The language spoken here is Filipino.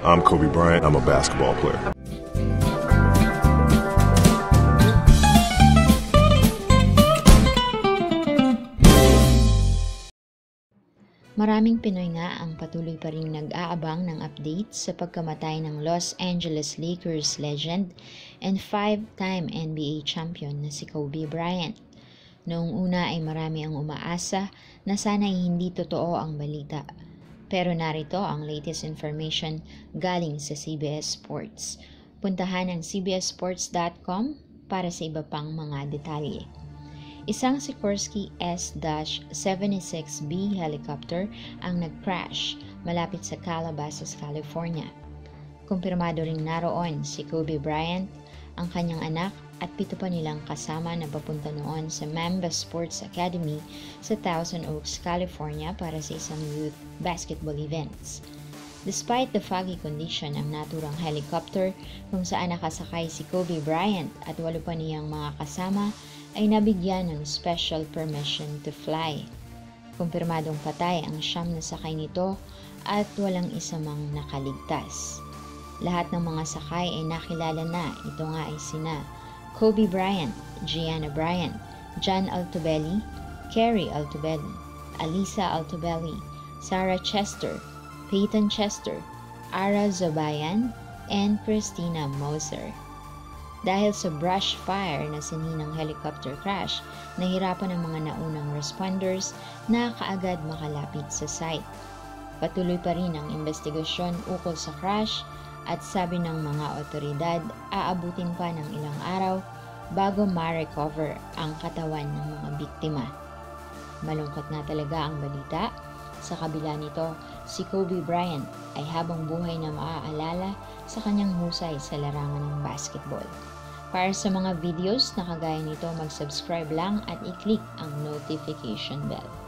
I'm Kobe Bryant. I'm a basketball player. Maraming Pinoy nga ang patuloy pa rin nag-aabang ng update sa pagkamatay ng Los Angeles Lakers legend and 5-time NBA champion na si Kobe Bryant. Noong una ay marami ang umaasa na sana'y hindi totoo ang balita. Pero narito ang latest information galing sa CBS Sports. Puntahan ang cbssports.com para sa iba pang mga detalye. Isang Sikorsky S-76B helicopter ang nag-crash malapit sa Calabasas, California. Kumpirmado ring naroon si Kobe Bryant, ang kanyang anak at 7 pa nilang kasama na papunta noon sa Mamba Sports Academy sa Thousand Oaks, California para sa isang youth basketball events. Despite the foggy condition, ang naturang helicopter kung saan nakasakay si Kobe Bryant at 8 pa niyang mga kasama ay nabigyan ng special permission to fly. Kumpirmadong patay ang 9 na sakay nito at walang isa mang nakaligtas. Lahat ng mga sakay ay nakilala na. Ito nga ay sina Kobe Bryant, Gianna Bryant, John Altobelli, Kerry Altobelli, Alisa Altobelli, Sarah Chester, Peyton Chester, Ara Zobayan, and Christina Moser. Dahil sa brush fire na sininang helicopter crash, nahirapan ang mga naunang responders na kaagad makalapit sa site. Patuloy pa rin ang investigasyon ukol sa crash at sabi ng mga otoridad, aabutin pa ng ilang araw bago ma-recover ang katawan ng mga biktima. Malungkot na talaga ang balita. Sa kabila nito, si Kobe Bryant ay habang buhay na maaalala sa kanyang husay sa larangan ng basketball. Para sa mga videos na kagaya nito, mag-subscribe lang at i-click ang notification bell.